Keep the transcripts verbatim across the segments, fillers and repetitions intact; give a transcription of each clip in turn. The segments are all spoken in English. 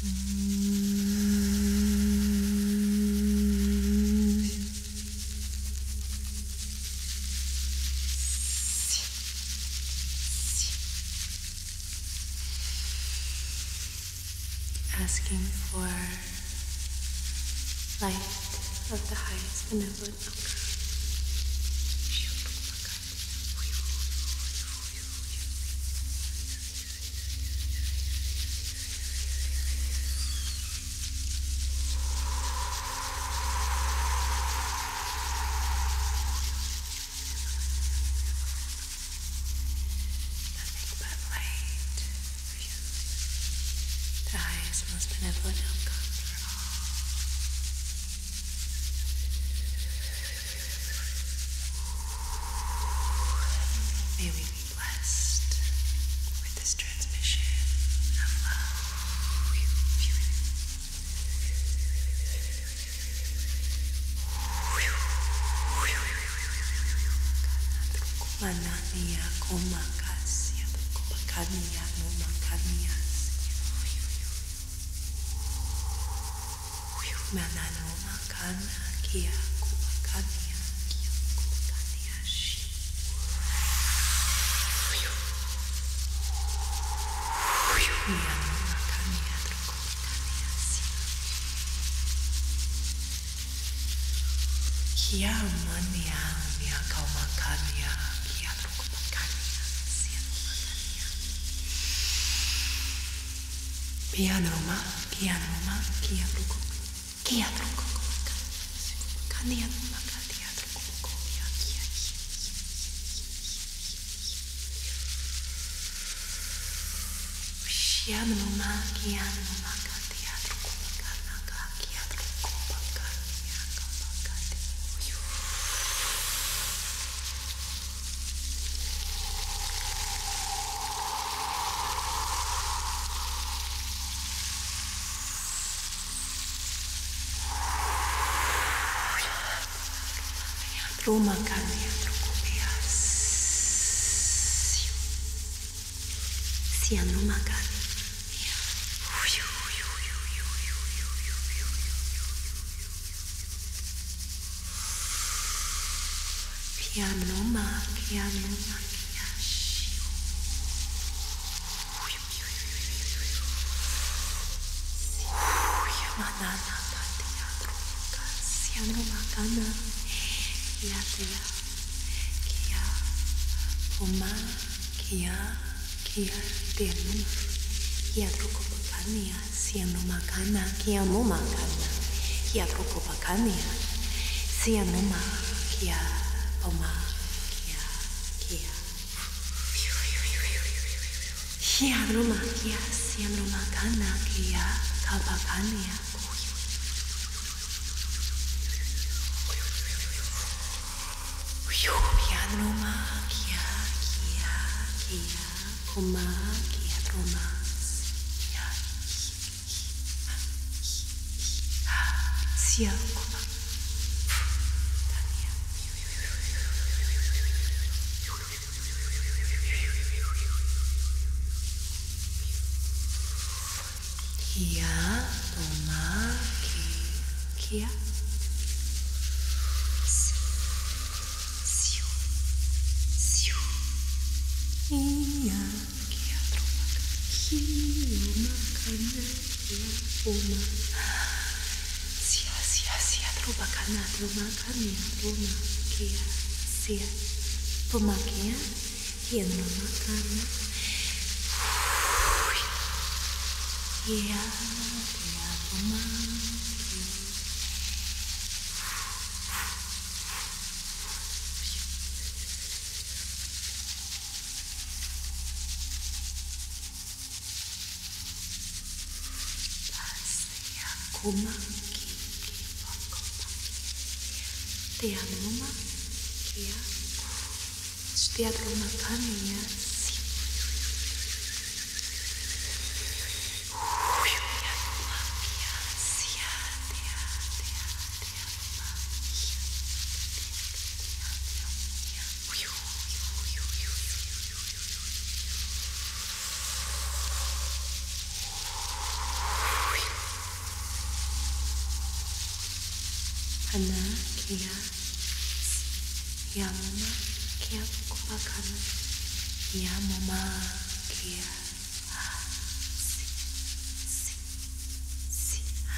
Asking for light of the highest benevolent outcome. Most benevolent outcome for all. May we be blessed with this transmission of love. Manania komakasya pakania mumakania. Manano makana kia kubakania kia kubakania shi. Miano makania drukubakania si. Kia mania mia kaumakania kia drukubakania si. Miano ma miano ma kia drukubakania. Kia truko kania makatia truko kia kia kia no makia no makatia truko kana kia truko kania kakati Roma Kanya Drukupias Sian Roma Kanya Pian Roma Pian Roma Manana Kanya Drukupias Sian Roma Kanya Kia tia, kia, oma, kia, kia, tia numa, kia truko pakania, sia numa kana, kia muma kana, kia truko pakania, sia numa, kia, oma, kia, kia, kia numa, kia, sia numa kana, kia, kapakania. Roma kia kia kia koma kia Roma kia sia koma tania kia Roma kia kia Sia sia sia truba kana truba kania truba kia sia truba kia kia truba kana kia kia truba Kuma kia kia kuma tia numa kia setiap rumah kaminya si kia numa kia sia tia tia tia numa kia kia kia kia 花木や山木やこわかぬやもまきや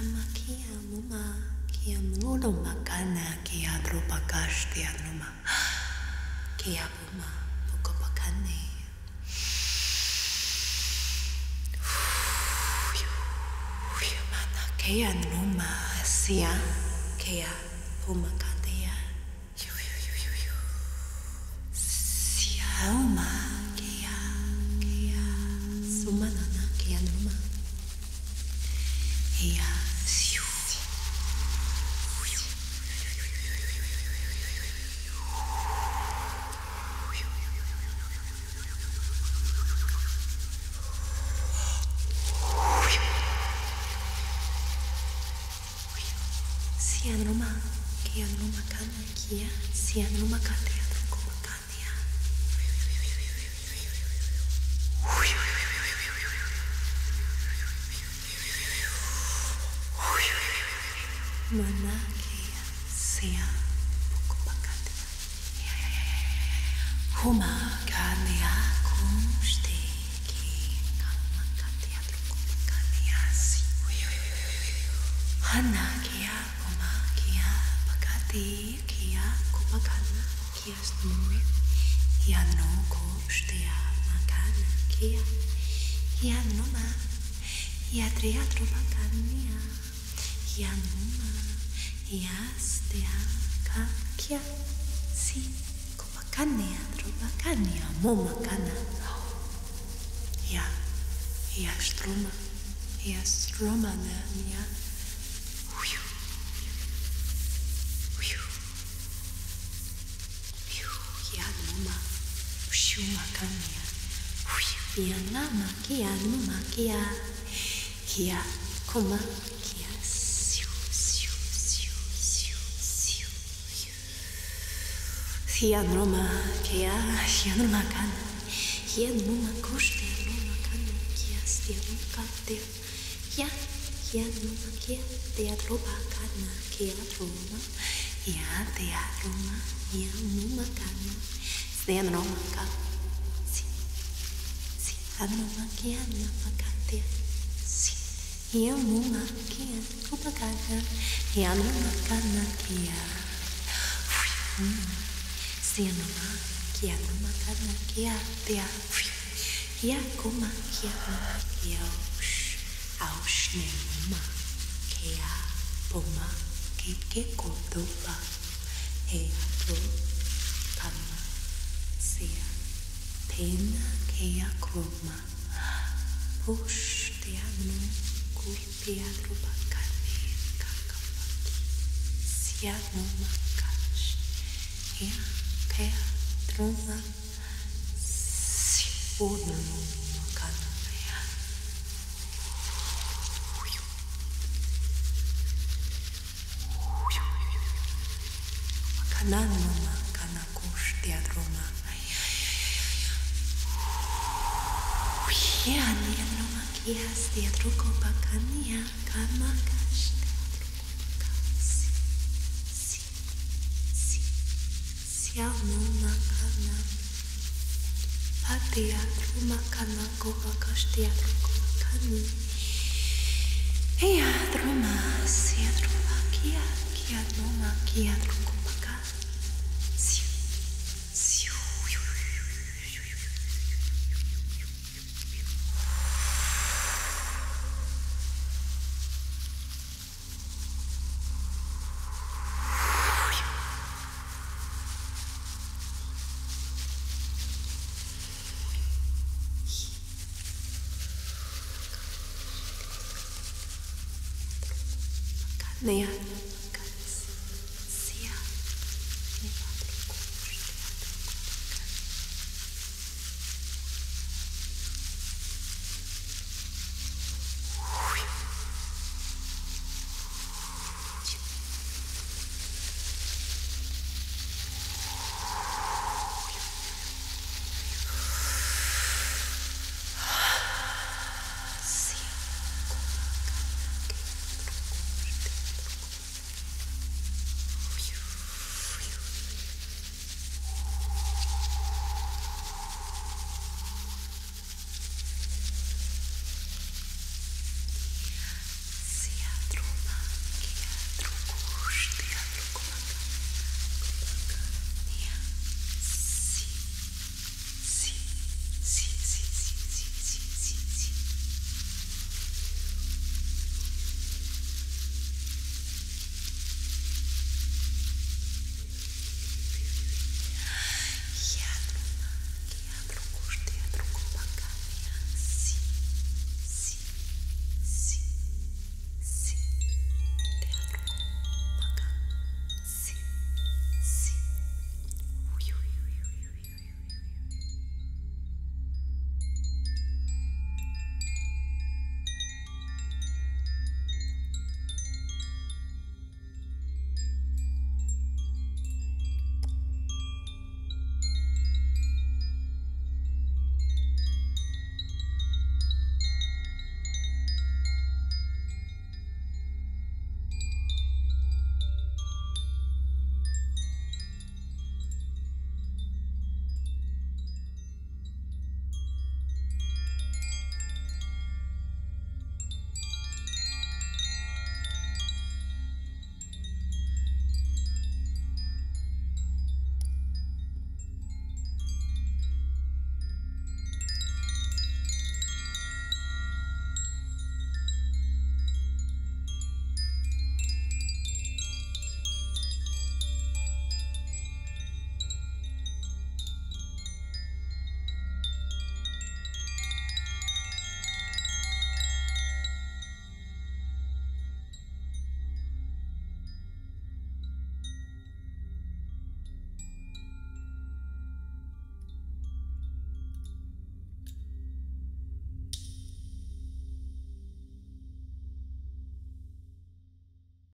ama kia muma kia muro makana kia dropakashti anuma kia muma pukopakane uyu mana kia numa sia kia pumakatea uyu sia uma kia kia sumanana kia numa kia Sian rumah, kian rumah kanan, kian sian rumah kanan, kian rumah kanan. Mana kian sian buku kanan. Huma kanan aku mesti kian rumah kanan, rumah kanan si. Hana kian. Ti kia kupakana kia snuri kia no kostea makana kia kia noma kia triatro pakania kia noma kia stea ka kia si kupakania tropakania momakana kia kia stroma kia stroma na kia Shumakanya, kia nama kia numa kia kia koma kia siu siu siu siu siu kia numa kia kia numa kan kia numa kuste numa kan kia stia numa kia kia kia numa kia teatro bakana kia roma kia teatro ma kia numa kan stia numa kan Ano makian napakatia si iya mu makian kupakana iya mu makana kia si ano makian makana kia tia iya ku makian makia aus aus ne makia poma kike kotoba he tu kama sia pena Ea kroma, pushtia nu kupia rubakane kakapaki, sia no makash, ea kea troma, si una no makana mea. Makana no makana kushtia troma. Ia nia noma kia stia truko pakania kamaka stia truko si si si sia noma kana patia truma kana kopaka stia truko pakani ia truma sia truma kia kia noma kia truko pakani Nia